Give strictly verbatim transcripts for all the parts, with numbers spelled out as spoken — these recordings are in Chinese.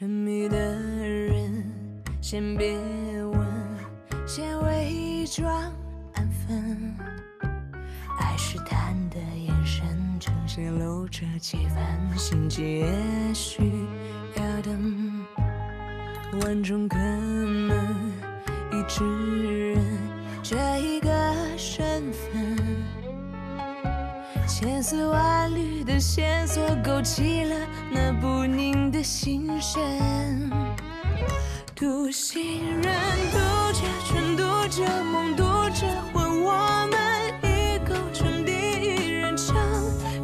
神秘的人，先别问，先伪装安分。爱试探的眼神，呈现露着几分心机，也许要等。万种可能，一直认这一个身份。千丝万缕的线索勾起了那不宁的心神，读心人，读者全读者梦读者魂，我们已构成第一人称，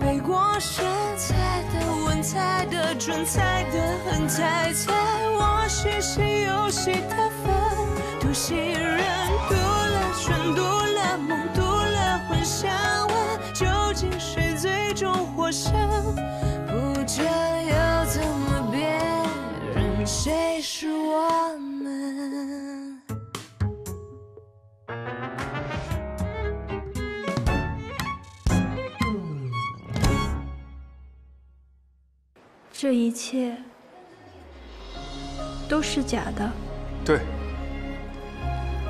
背过身，猜的问，猜的准，猜的狠，猜猜我是谁有谁的份，读心人，读了全读了梦读了魂，想问究竟谁最终获胜，不这又怎么辨认谁是我们？这一切都是假的。对，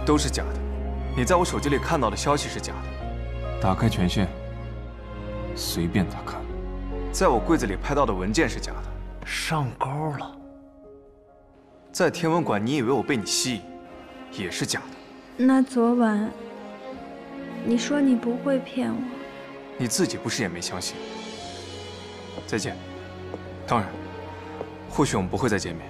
都是假的。你在我手机里看到的消息是假的。打开权限。 随便打开，在我柜子里拍到的文件是假的，上钩了。在天文馆，你以为我被你吸引，也是假的。那昨晚，你说你不会骗我，你自己不是也没相信？再见。当然，或许我们不会再见面。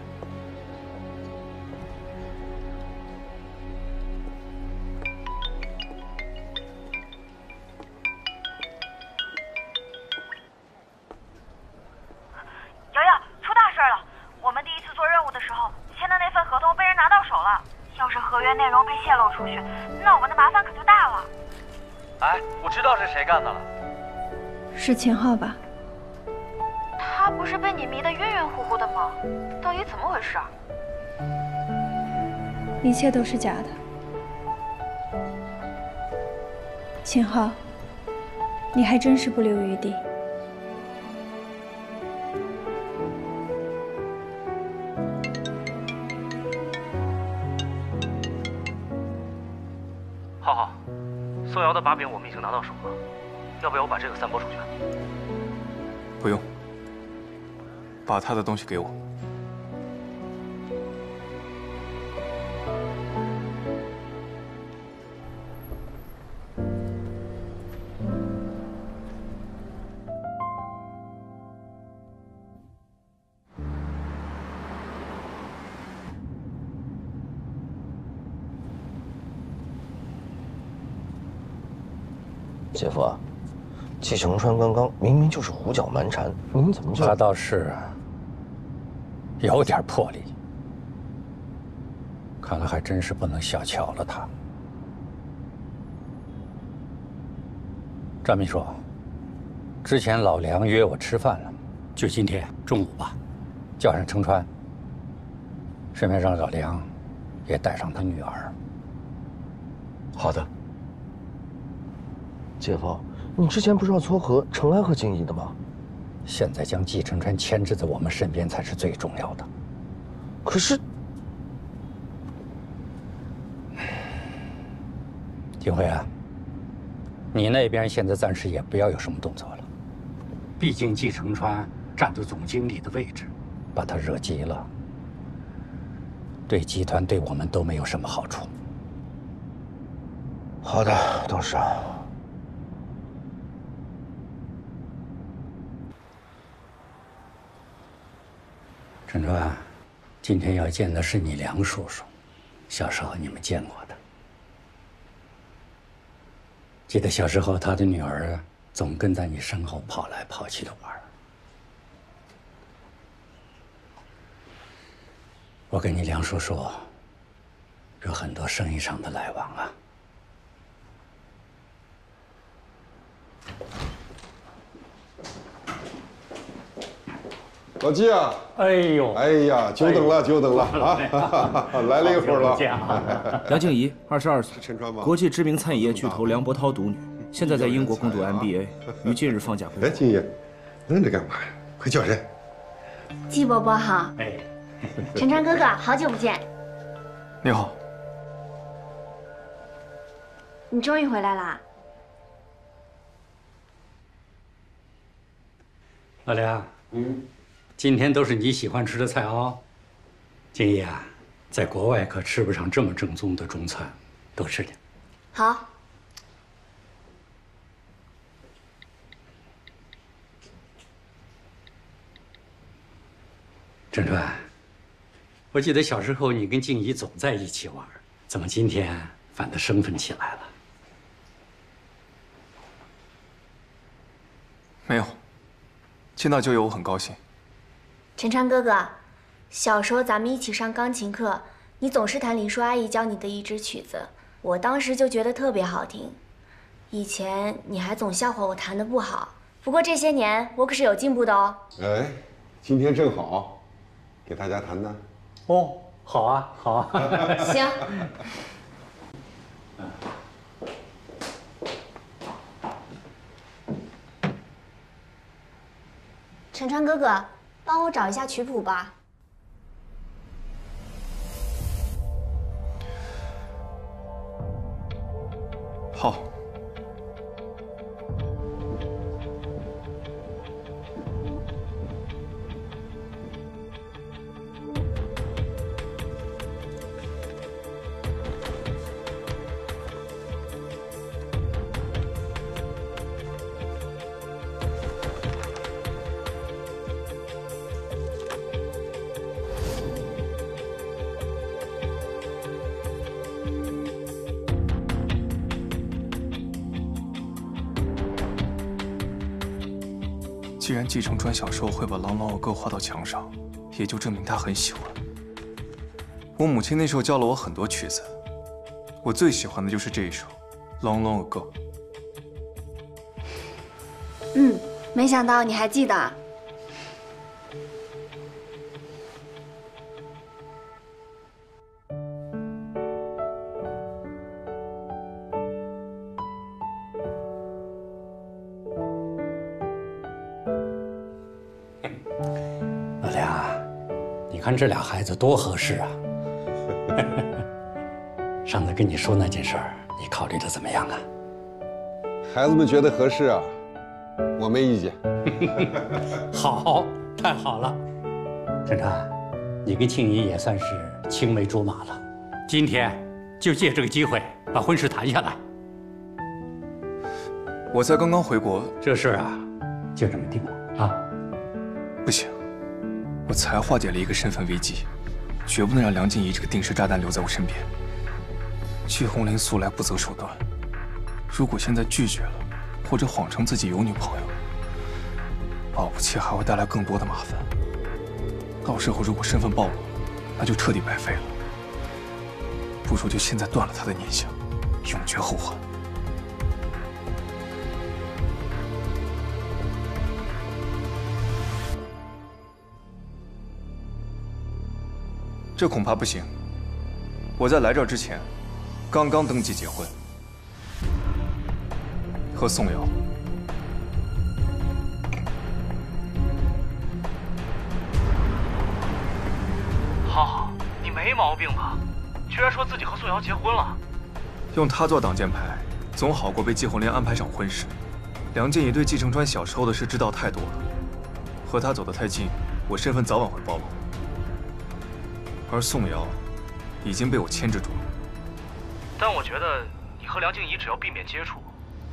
是秦昊吧？他不是被你迷得晕晕乎乎的吗？到底怎么回事？一切都是假的。秦昊，你还真是不留余地。浩浩，宋瑶的把柄我们已经拿到手了。 要不要我把这个散播出去？不用，把他的东西给我。姐夫啊。 季承川刚刚明明就是胡搅蛮缠，你们怎么就……他倒是有点魄力，看来还真是不能小瞧了他。张秘书，之前老梁约我吃饭了，就今天中午吧，叫上承川，顺便让老梁也带上他女儿。好的，姐夫。 你之前不是要撮合程安和金怡的吗？现在将季承川牵制在我们身边才是最重要的。可是，景辉啊，你那边现在暂时也不要有什么动作了，毕竟季承川占着总经理的位置，把他惹急了，对集团对我们都没有什么好处。好的，董事长。 陈川，今天要见的是你梁叔叔，小时候你们见过的。记得小时候他的女儿总跟在你身后跑来跑去的玩。我跟你梁叔叔有很多生意上的来往啊。老季啊，哎呦，哎呀，久等了，久等了啊！来了一会儿了。梁静怡，二十二岁，陈川吗？国际知名餐饮业巨头梁伯韬独女，现在在英国攻读 M B A， 于近日放假回国。哎，静怡，愣着干嘛呀？快叫人！季伯伯好。哎，陈昌哥哥，好久不见。你好。你终于回来啦。老梁，嗯，今天都是你喜欢吃的菜哦。金怡啊，在国外可吃不上这么正宗的中餐，多吃点。好。 陈川，我记得小时候你跟静怡总在一起玩，怎么今天反倒生分起来了？没有，见到就有，我很高兴。陈川哥哥，小时候咱们一起上钢琴课，你总是弹林舒阿姨教你的一支曲子，我当时就觉得特别好听。以前你还总笑话我弹得不好，不过这些年我可是有进步的哦。哎，今天正好。 给大家谈谈，哦，好啊，好啊，行。陈川哥哥，帮我找一下曲谱吧。好。 既然季承川小时候会把《狼王我哥》画到墙上，也就证明他很喜欢。我母亲那时候教了我很多曲子，我最喜欢的就是这一首《狼王我哥》。嗯，没想到你还记得。看这俩孩子多合适啊！上次跟你说那件事儿，你考虑的怎么样啊？孩子们觉得合适啊，我没意见。好，太好了。陈川，你跟庆怡也算是青梅竹马了，今天就借这个机会把婚事谈下来。我才刚刚回国，这事儿啊，就这么定了啊！不行。 我才化解了一个身份危机，绝不能让梁静怡这个定时炸弹留在我身边。季红林素来不择手段，如果现在拒绝了，或者谎称自己有女朋友，保不齐还会带来更多的麻烦。到时候如果身份暴露，那就彻底白费了。不如就现在断了他的念想，永绝后患。 这恐怕不行。我在来这儿之前，刚刚登记结婚，和宋瑶。好好，你没毛病吧？居然说自己和宋瑶结婚了。用她做挡箭牌，总好过被季红莲安排上婚事。梁静怡对季承川小时候的事知道太多了，和他走得太近，我身份早晚会暴露。 而宋瑶已经被我牵制住了，但我觉得你和梁静怡只要避免接触，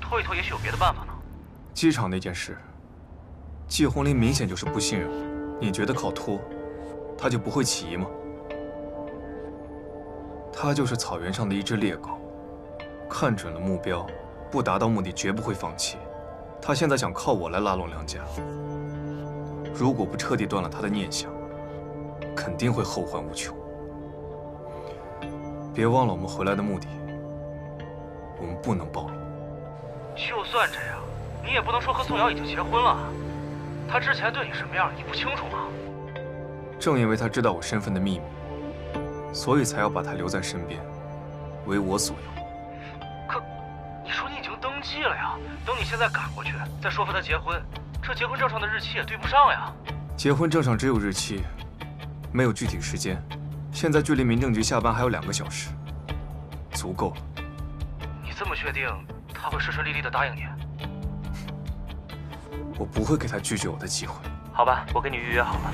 拖一拖，也许有别的办法呢。机场那件事，季红林明显就是不信任我，你觉得靠拖，他就不会起疑吗？他就是草原上的一只猎狗，看准了目标，不达到目的绝不会放弃。他现在想靠我来拉拢梁家，如果不彻底断了他的念想。 肯定会后患无穷。别忘了我们回来的目的，我们不能暴露。就算这样，你也不能说和宋瑶已经结婚了。她之前对你什么样，你不清楚吗？正因为她知道我身份的秘密，所以才要把她留在身边，为我所用。可，你说你已经登记了呀？等你现在赶过去，再说服她结婚，这结婚证上的日期也对不上呀。结婚证上只有日期。没有具体时间。现在距离民政局下班还有两个小时，足够了。你这么确定他会顺顺利利的答应你？我不会给他拒绝我的机会。好吧，我跟你预约好了。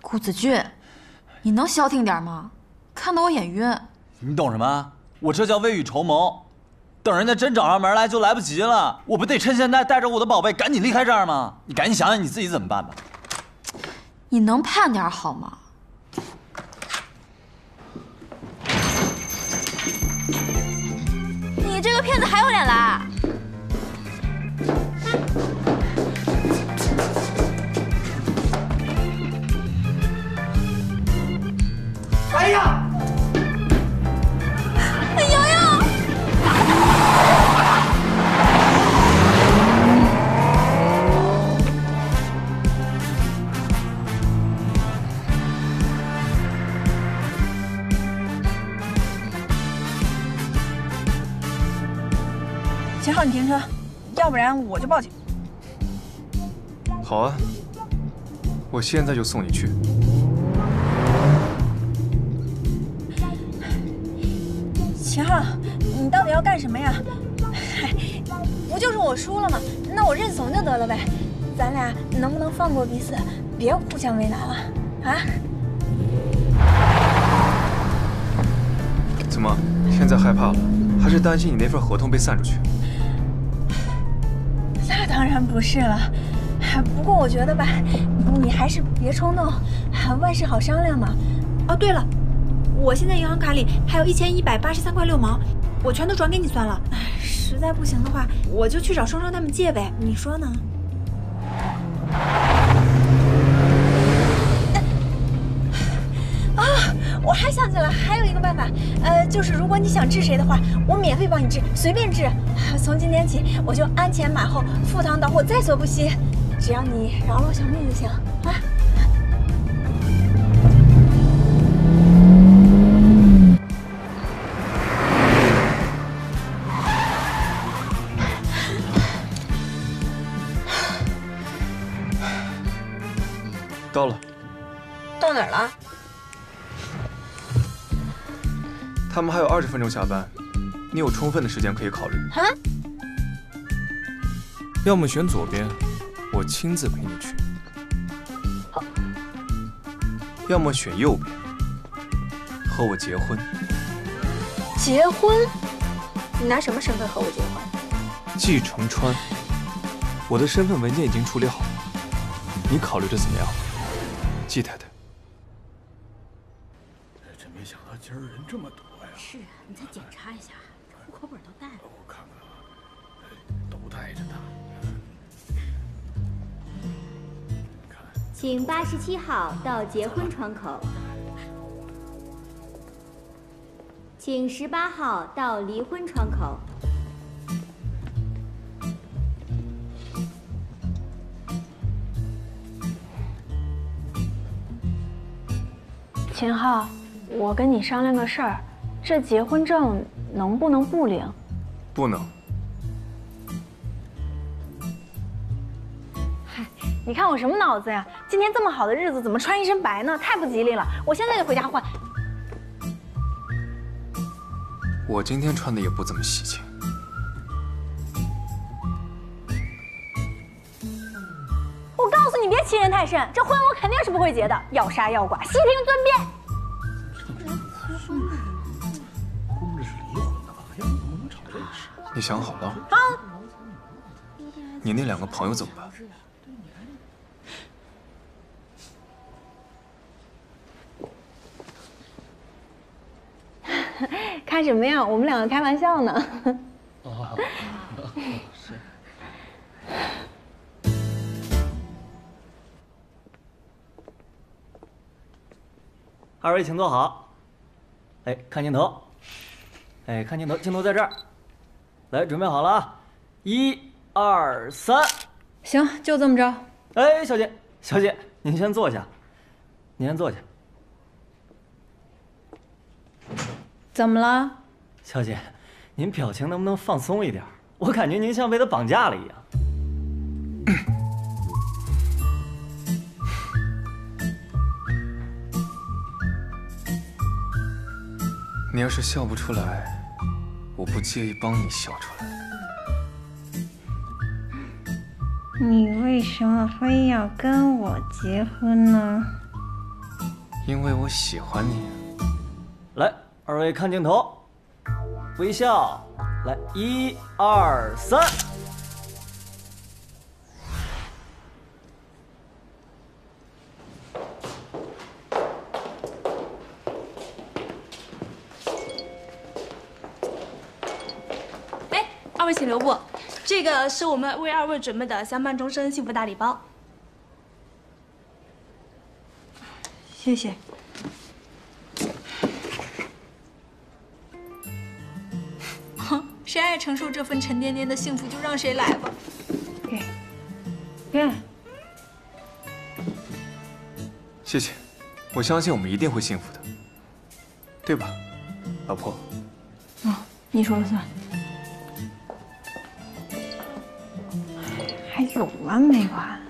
顾子俊，你能消停点吗？看得我眼晕。你懂什么？我这叫未雨绸缪。等人家真找上门来就来不及了，我不得趁现在带着我的宝贝赶紧离开这儿吗？你赶紧想想你自己怎么办吧。你能盼点好吗？你这个骗子还有脸来？ 哎呀！瑶瑶！秦昊，你停车，要不然我就报警。好啊，我现在就送你去。 秦昊，你到底要干什么呀？不就是我输了吗？那我认怂就得了呗。咱俩能不能放过彼此，别互相为难了啊？怎么，现在害怕了？还是担心你那份合同被散出去？那当然不是了。不过我觉得吧，你还是别冲动，万事好商量嘛。哦，对了。 我现在银行卡里还有一千一百八十三块六毛，我全都转给你算了。实在不行的话，我就去找双双他们借呗，你说呢？啊，我还想起来还有一个办法，呃，就是如果你想治谁的话，我免费帮你治，随便治。从今天起，我就鞍前马后，赴汤蹈火，在所不惜，只要你饶了我小命就行啊！ 到了，到哪儿了？他们还有二十分钟下班，你有充分的时间可以考虑。啊？要么选左边，我亲自陪你去；好，要么选右边，和我结婚。结婚？你拿什么身份和我结婚？季承川，我的身份文件已经处理好了，你考虑的怎么样？ 季太太，真没想到今儿人这么多呀！是啊，你再检查一下，户口本都带了。我看看啊，都带着呢。请八十七号到结婚窗口，请十八号到离婚窗口。 秦昊，我跟你商量个事儿，这结婚证能不能不领？不能。嗨，你看我什么脑子呀？今天这么好的日子，怎么穿一身白呢？太不吉利了！我现在就回家换。我今天穿的也不怎么喜庆。我告诉你，别欺人太甚，这婚我肯定是不会结的，要杀要剐，悉听尊便。 你想好了？啊！你那两个朋友怎么办？看什么呀？我们两个开玩笑呢。哦，是。二位请坐好。哎，看镜头。哎，看镜头，镜头在这儿。来，准备好了啊！一、二、三，行，就这么着。哎，小姐，小姐，您先坐下，您先坐下。怎么了？小姐，您表情能不能放松一点？我感觉您像被他绑架了一样。你要是笑不出来。 我不介意帮你笑出来。你为什么非要跟我结婚呢？因为我喜欢你。来，二位看镜头，微笑。来，一二三。请留步，这个是我们为二位准备的相伴终身幸福大礼包。谢谢。哼，谁爱承受这份沉甸甸的幸福，就让谁来吧。给，给。谢谢，我相信我们一定会幸福的，对吧，老婆？哦，你说了算。 还有完没完？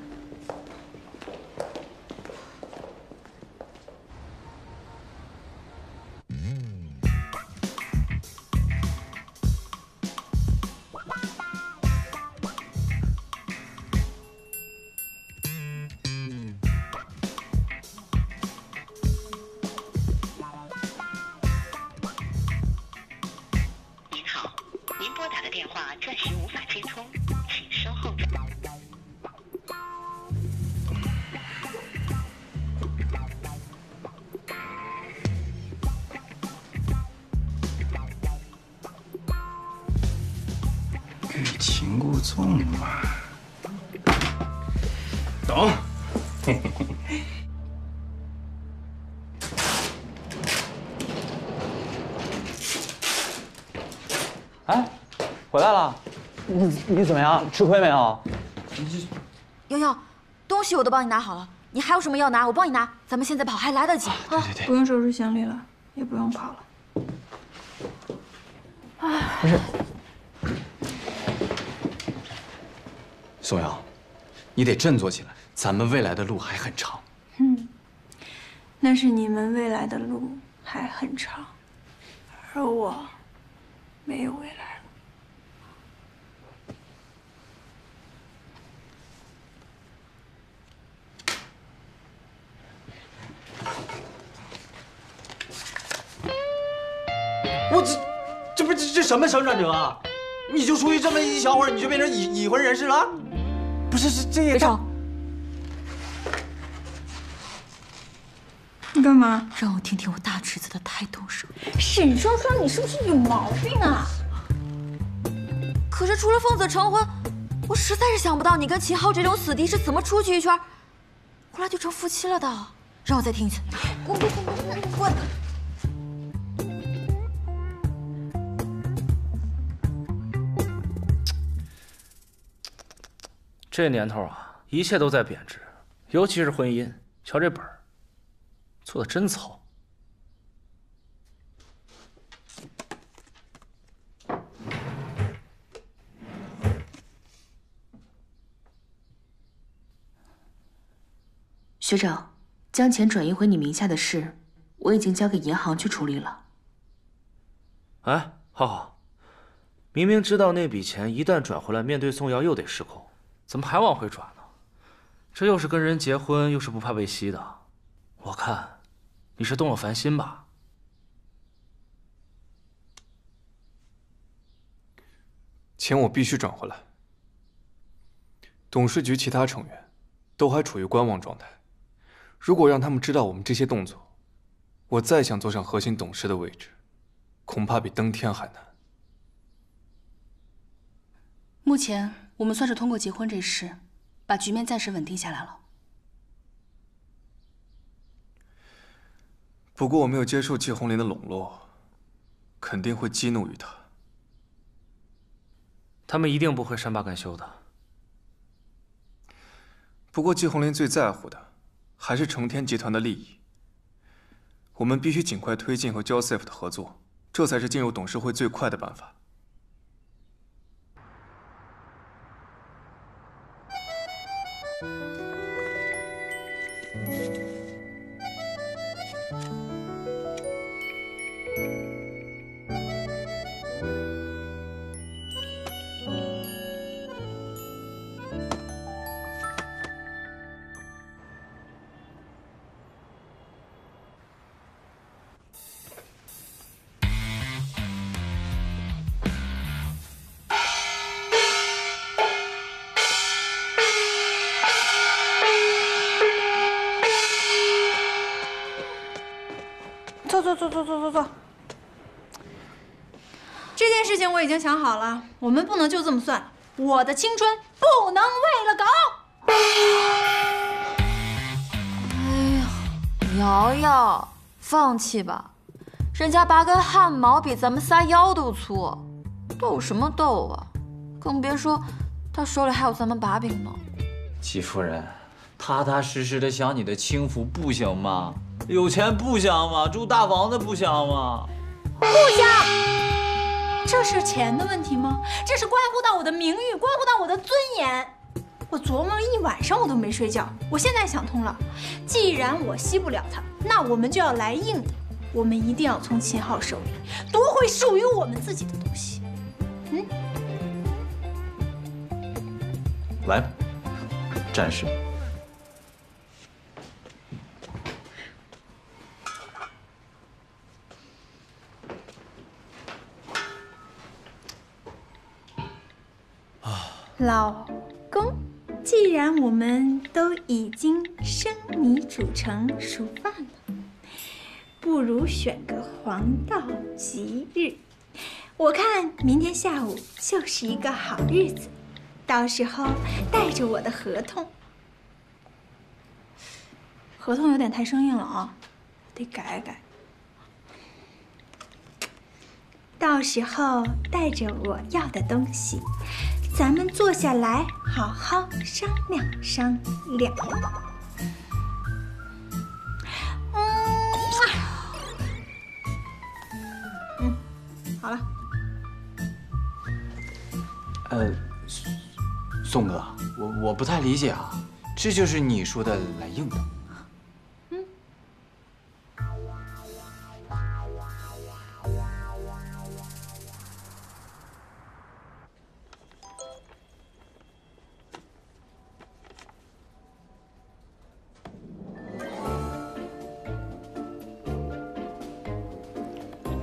您好，您拨打的电话暂时无法接通，请稍后。 情故纵嘛，懂。哎，回来了，你你怎么样？吃亏没有？瑶瑶，东西我都帮你拿好了，你还有什么要拿？我帮你拿，咱们现在跑还来得及啊！对对对，不用收拾行李了，也不用跑了。哎，不是。 宋瑶，你得振作起来，咱们未来的路还很长。嗯，那是你们未来的路还很长，而我没有未来了。我这这不这这什么小转折啊？你就出去这么一小会儿，你就变成已已婚人士了？ 不是，这这也太……你干嘛？让我听听我大侄子的胎动声。沈双双，你是不是有毛病啊？可是除了奉子成婚，我实在是想不到你跟秦昊这种死敌是怎么出去一圈，后来就成夫妻了的。让我再听一次。滚滚滚滚滚！ 这年头啊，一切都在贬值，尤其是婚姻。瞧这本儿，做的真糙。学长，将钱转移回你名下的事，我已经交给银行去处理了。哎，浩浩，明明知道那笔钱一旦转回来，面对宋瑶又得失控。 怎么还往回转呢？这又是跟人结婚，又是不怕被吸的。我看你是动了凡心吧？钱我必须转回来。董事局其他成员都还处于观望状态，如果让他们知道我们这些动作，我再想坐上核心董事的位置，恐怕比登天还难。目前。 我们算是通过结婚这事，把局面暂时稳定下来了。不过我没有接受季红林的笼络，肯定会激怒于他。他们一定不会善罢甘休的。不过季红林最在乎的还是成天集团的利益。我们必须尽快推进和 Joseph 的合作，这才是进入董事会最快的办法。 我已经想好了，我们不能就这么算。我的青春不能喂了狗。哎呀，瑶瑶，放弃吧，人家拔根汗毛比咱们仨腰都粗，斗什么斗啊？更别说他手里还有咱们把柄呢。季夫人，踏踏实实的享你的清福不行吗？有钱不香吗？住大房子不香吗？不香。 这是钱的问题吗？这是关乎到我的名誉，关乎到我的尊严。我琢磨了一晚上，我都没睡觉。我现在想通了，既然我吸不了它，那我们就要来硬的。我们一定要从秦昊手里夺回属于我们自己的东西。嗯，来吧，战士。 老公，既然我们都已经生米煮成熟饭了，不如选个黄道吉日。我看明天下午就是一个好日子，到时候带着我的合同。合同有点太生硬了啊，得改改。到时候带着我要的东西。 咱们坐下来，好好商量商量。嗯，好了。呃，宋哥，我我不太理解啊，这就是你说的来硬的？嗯。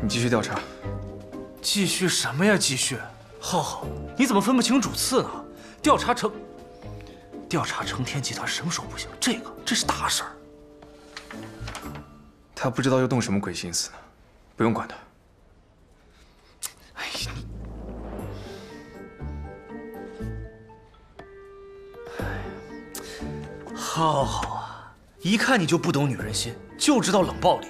继续调查，继续什么呀？继续，浩浩，你怎么分不清主次呢？调查成，调查成天集团什么时候不行？这个这是大事儿。他不知道又动什么鬼心思呢，不用管他。哎呀，哎呀，浩浩啊，一看你就不懂女人心，就知道冷暴力。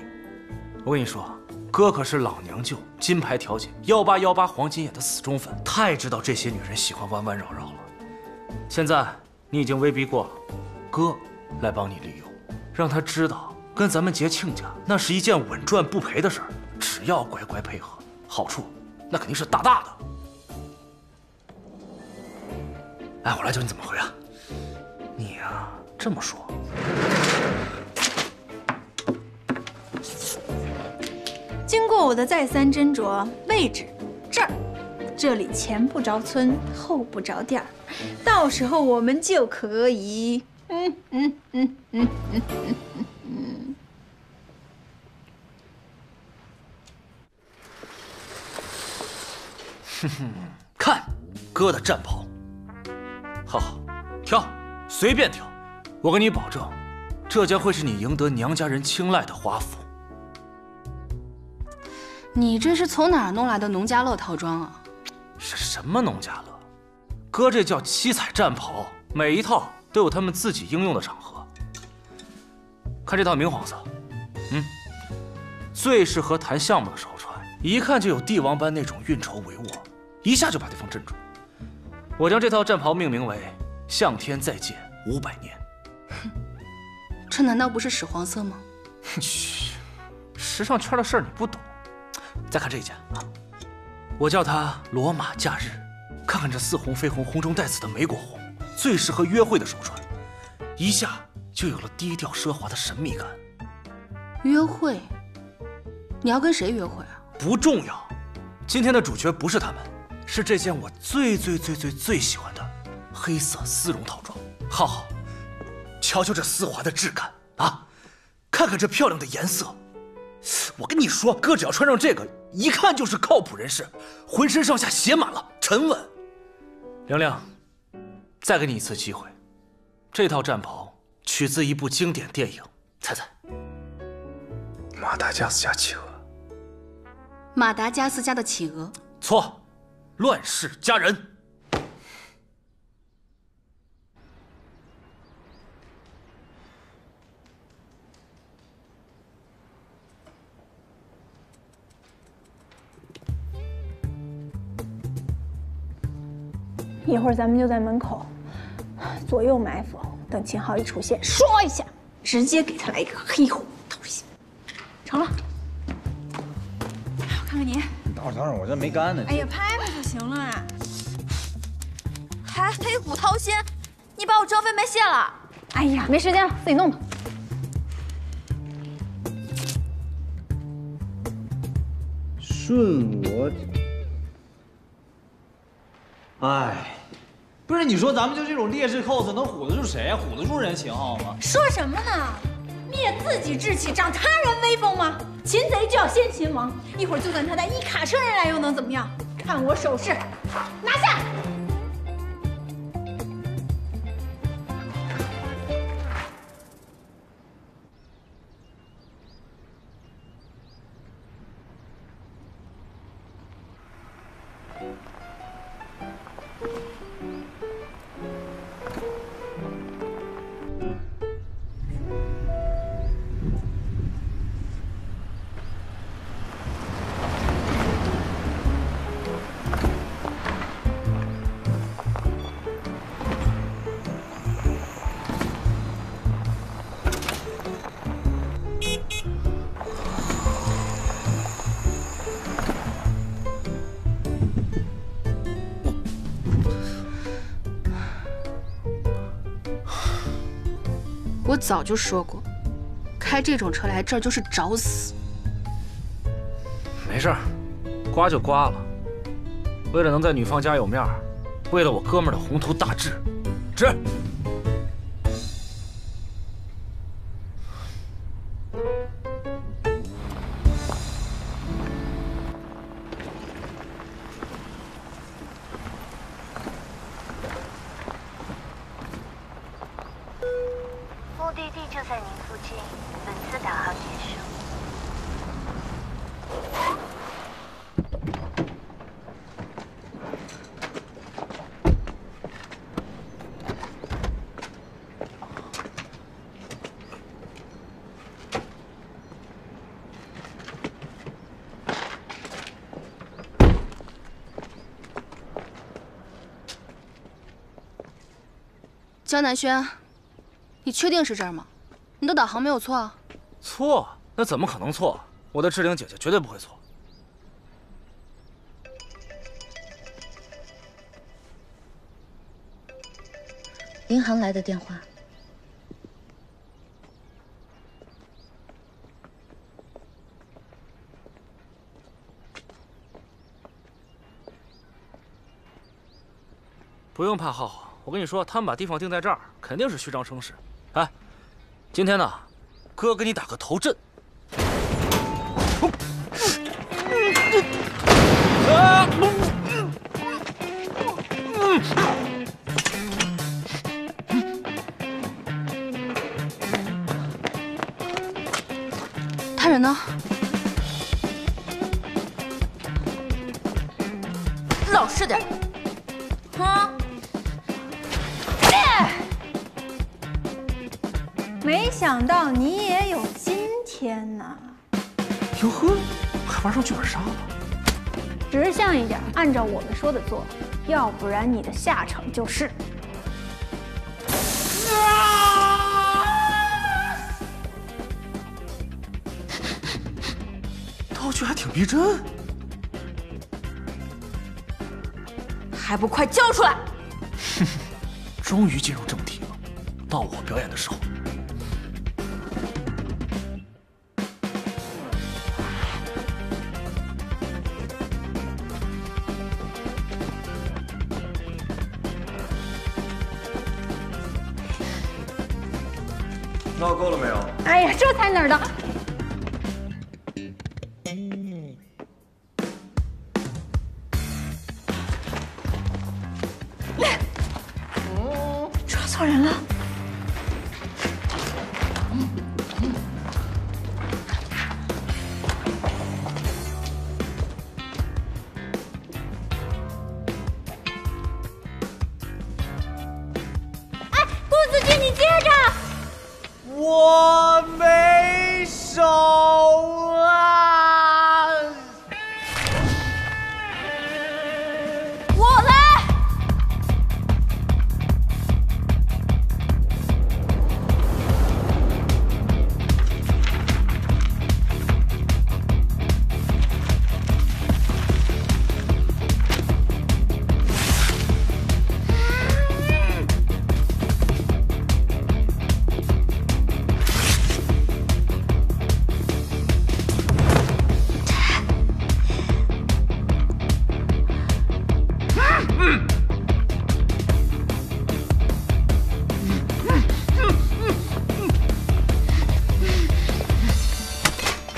我跟你说。 哥可是老娘舅，金牌调解，幺八幺八黄金眼的死忠粉，太知道这些女人喜欢弯弯绕绕了。现在你已经威逼过了，哥来帮你利用，让他知道跟咱们结亲家那是一件稳赚不赔的事儿，只要乖乖配合，好处那肯定是大大的。哎，我来教你怎么回啊！你呀、啊，这么说。 经过我的再三斟酌，位置这儿，这里前不着村后不着店儿，到时候我们就可以，嗯嗯嗯嗯嗯嗯嗯。哼哼，看哥的战袍，好好挑，随便挑，我跟你保证，这将会是你赢得娘家人青睐的华服。 你这是从哪儿弄来的农家乐套装啊？是什么农家乐？哥这叫七彩战袍，每一套都有他们自己应用的场合。看这套明黄色，嗯，最适合谈项目的时候穿，一看就有帝王般那种运筹帷幄，一下就把对方镇住。我将这套战袍命名为“向天再借五百年”。哼，这难道不是屎黄色吗？嘘，时尚圈的事儿你不懂。再看这一件啊，我叫它“罗马假日”。看看这似红非红、红中带紫的玫瑰红，最适合约会的时候穿，一下就有了低调奢华的神秘感。约会？你要跟谁约会啊？不重要。 今天的主角不是他们，是这件我最最最最最喜欢的黑色丝绒套装。浩浩，瞧瞧这丝滑的质感啊，看看这漂亮的颜色。我跟你说，哥只要穿上这个，一看就是靠谱人士，浑身上下写满了沉稳。凉凉，再给你一次机会，这套战袍取自一部经典电影，猜猜？马达加斯加企鹅。 马达加斯加的企鹅？错，乱世佳人。一会儿咱们就在门口左右埋伏，等秦昊一出现，唰一下，直接给他来一个黑虎透心，成了。 看看您，等会儿等会儿，我这没干呢。哎呀，拍拍就行了啊！还黑虎掏心，你把我张飞没戏了。哎呀，没时间了，自己弄吧。顺我，哎，不是你说咱们就这种劣势 cos 能唬得住谁呀？唬得住人秦昊吗？说什么呢？ 灭自己志气，长他人威风吗？擒贼就要先擒王，一会儿就算他带一卡车人来，又能怎么样？看我手势，拿下！我早就说过，开这种车来这儿就是找死。没事儿，刮就刮了。为了能在女方家有面儿，为了我哥们儿的宏图大志，值。江南轩，你确定是这儿吗？你的导航没有错啊？错？那怎么可能错？我的志玲姐姐绝对不会错。银行来的电话。不用怕，浩浩。 我跟你说，他们把地方定在这儿，肯定是虚张声势。哎，今天呢，哥给你打个头阵。他人呢？老实点。 没想到你也有今天呐！哟呵，还玩上剧本杀了？直向一点，按照我们说的做。要不然你的下场就是……道具还挺逼真，还不快交出来！终于进入正题了，到我表演的时候。 闹够了没有？哎呀，这才哪儿的！嗯，抓错人了。嗯嗯、哎，顾子君，你接着。 我没手啊！我来。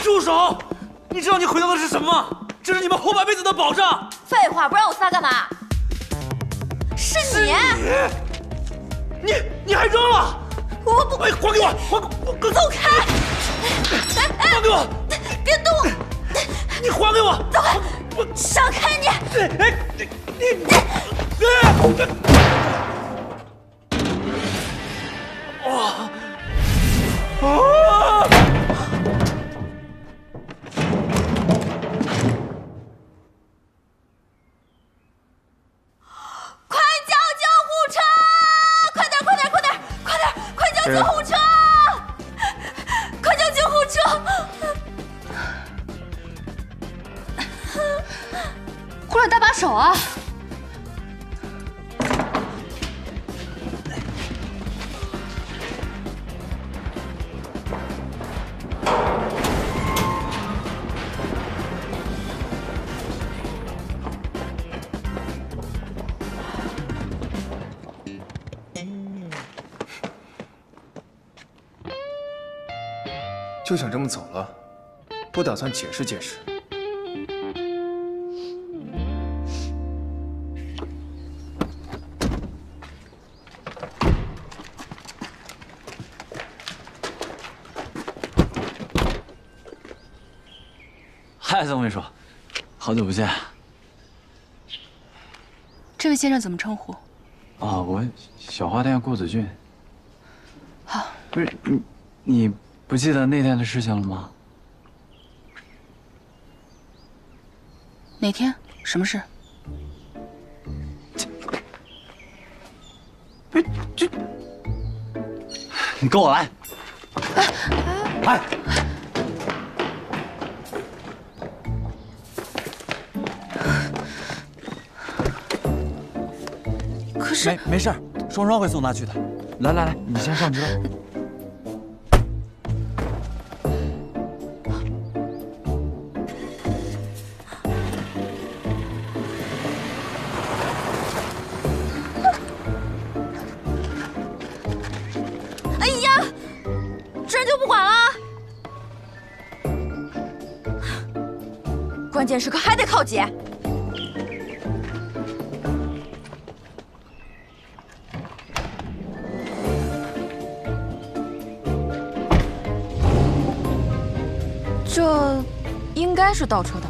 住手！你知道你毁掉的是什么吗？这是你们后半辈子的保障。废话，不让我撒干嘛？是你！你你还扔了！我不！哎，还给我！还给我！走开！哎哎，还给我！别动我！你还给我！走开！我闪开你！哎，你你你！啊啊！ 救护车！快叫救护车！胡乱搭把手啊！就想这么走了，不打算解释解释。嗨，曾秘书，好久不见。这位先生怎么称呼？啊，我小花店顾子俊。好。不是你你。 不记得那天的事情了吗？哪天？什么事？这，这，你跟我来！哎，可是没没事，双双会送他去的。来来来，你先上车。 关键时刻还得靠姐。这应该是倒车档吧？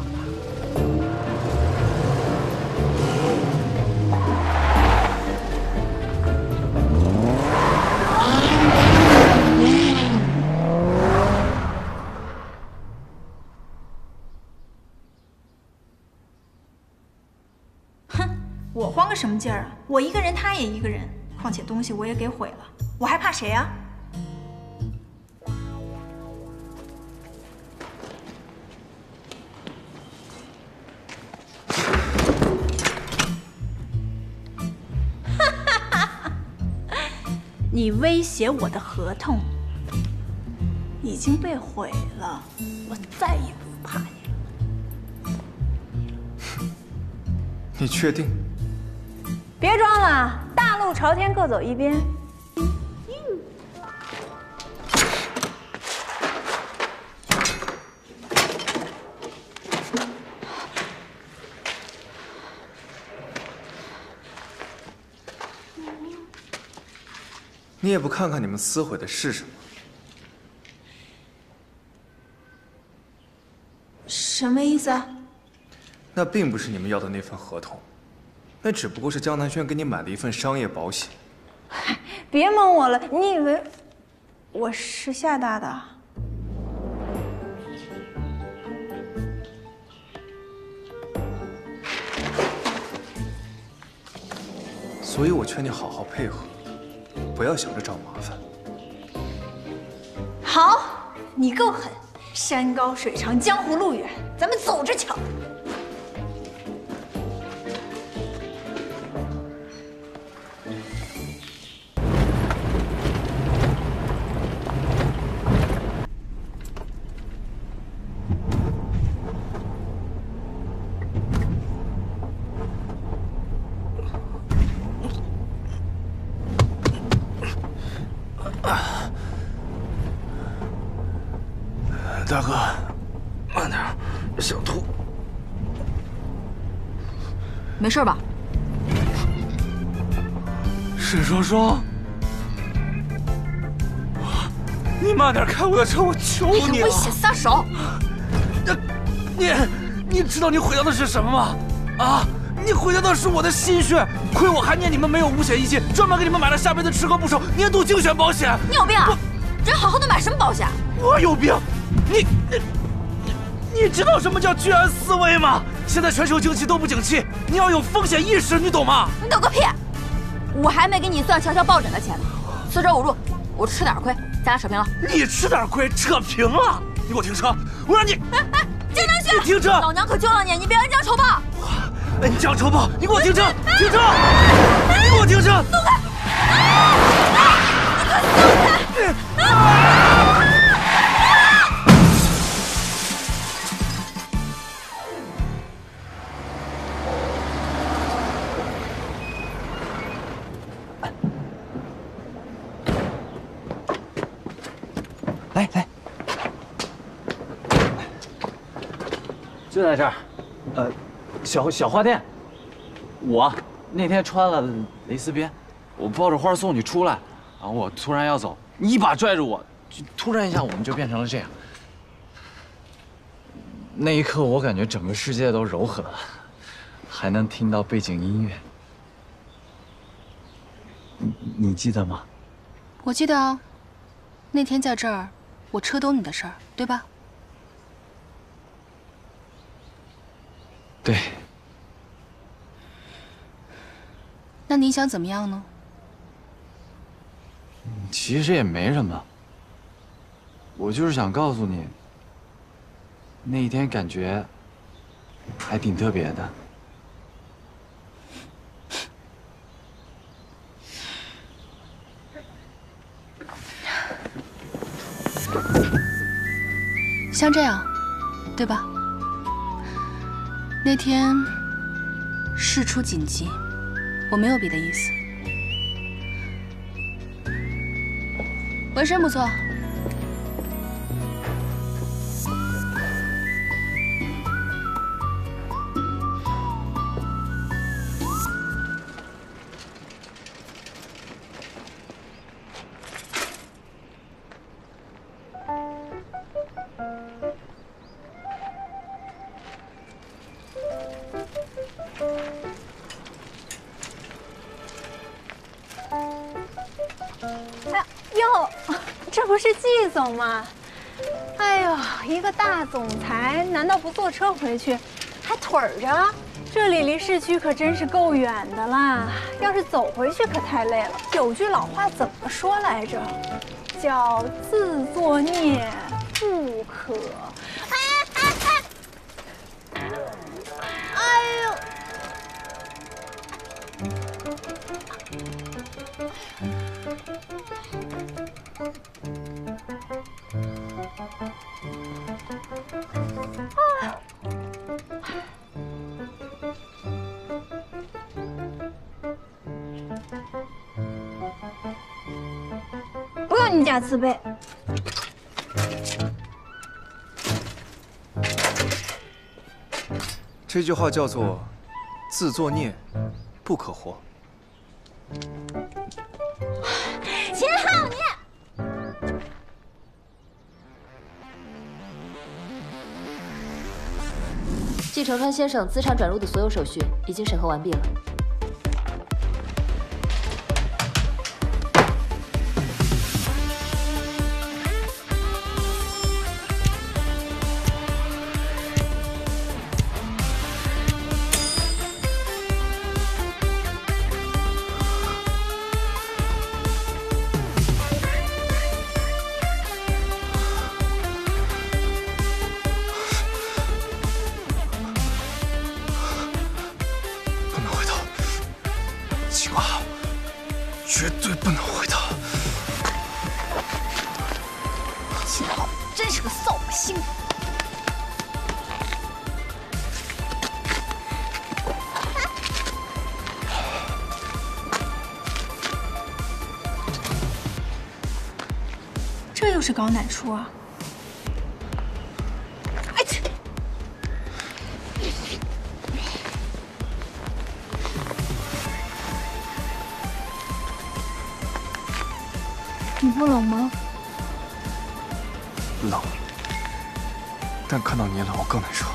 什么劲儿啊？我一个人，他也一个人。况且东西我也给毁了，我还怕谁啊？哈哈哈！你威胁我的合同已经被毁了，我再也不怕你。 你确定？别装了，大路朝天，各走一边。你也不看看你们撕毁的是什么？什么意思啊？ 那并不是你们要的那份合同，那只不过是江南轩给你买的一份商业保险。别蒙我了，你以为我是厦大的？所以我劝你好好配合，不要想着找麻烦。好，你够狠，山高水长，江湖路远，咱们走着瞧。 大哥，慢点，想吐。没事吧？沈双双，你慢点开我的车，我求你了！危险，撒手！你，你知道你毁掉的是什么吗？啊，你毁掉的是我的心血！亏我还念你们没有五险一金，专门给你们买了下辈子吃喝不愁年度精选保险。你有病啊！人好好的买什么保险？我有病！ 你你你知道什么叫居安思危吗？现在全球经济都不景气，你要有风险意识，你懂吗？你懂个屁！我还没给你算乔乔抱枕的钱呢。四舍五入，我吃点亏，咱俩扯平了。你吃点亏，扯平了？你给我停车！我让你……哎哎，江南轩，你停车！老娘可救了你，你别恩将仇报！我恩将仇报！你给我停车！停车！你给我停车！松开！你快松开！ 来来，就在这儿，呃，小小花店，我那天穿了蕾丝边，我抱着花送你出来，然后我突然要走，你一把拽着我，就突然一下我们就变成了这样。那一刻我感觉整个世界都柔和了，还能听到背景音乐。你你记得吗？我记得啊，那天在这儿。 我车兜你的事儿，对吧？对。那你想怎么样呢？其实也没什么，我就是想告诉你，那一天感觉还挺特别的。像这样，对吧？那天事出紧急，我没有别的意思。纹身不错，懂吗？哎呦，一个大总裁，难道不坐车回去，还腿着？这里离市区可真是够远的啦，要是走回去可太累了。有句老话怎么说来着？叫自作孽不可。哎哎哎！哎呦！啊！ 不用你假慈悲。这句话叫做“自作孽不可活”。秦昊，你。 季承川先生资产转入的所有手续已经审核完毕了。是搞哪出啊？哎去！你不冷吗？冷，但看到你冷，我更难受。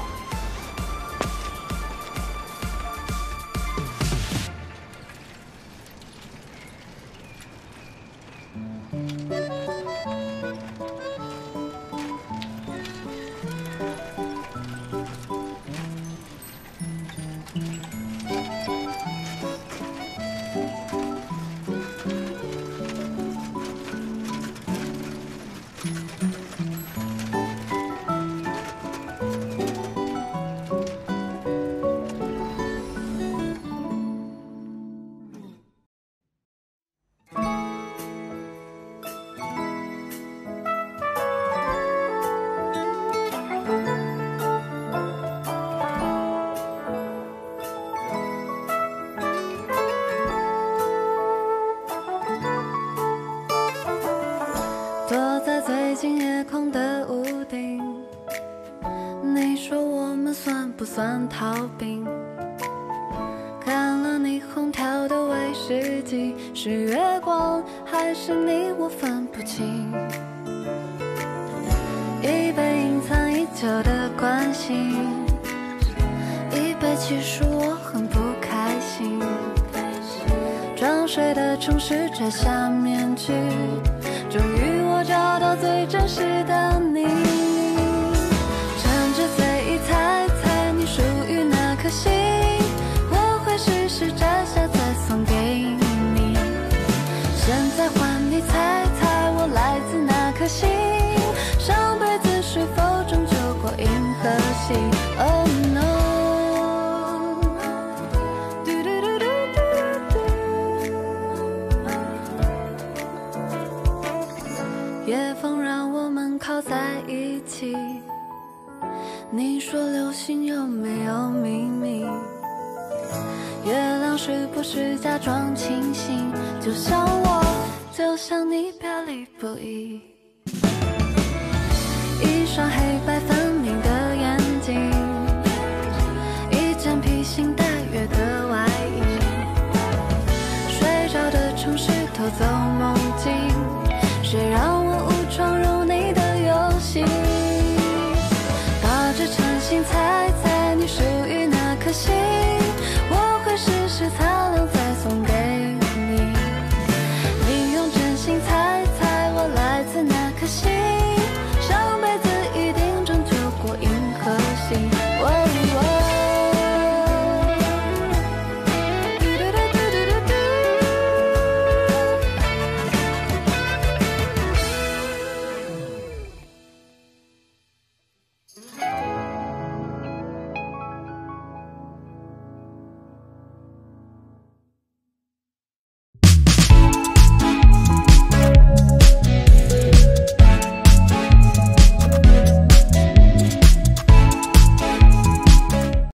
一双黑白分明。